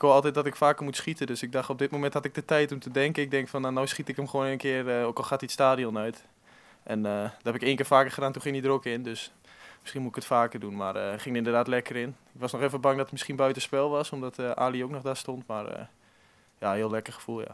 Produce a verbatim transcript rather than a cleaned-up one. Ik hoor altijd dat ik vaker moet schieten, dus ik dacht op dit moment had ik de tijd om te denken. Ik denk van, nou, nou schiet ik hem gewoon een keer, uh, ook al gaat hij het stadion uit. En uh, dat heb ik één keer vaker gedaan, toen ging hij er ook in. Dus misschien moet ik het vaker doen, maar uh, ging inderdaad lekker in. Ik was nog even bang dat het misschien buitenspel was, omdat uh, Ali ook nog daar stond. Maar uh, ja, heel lekker gevoel, ja.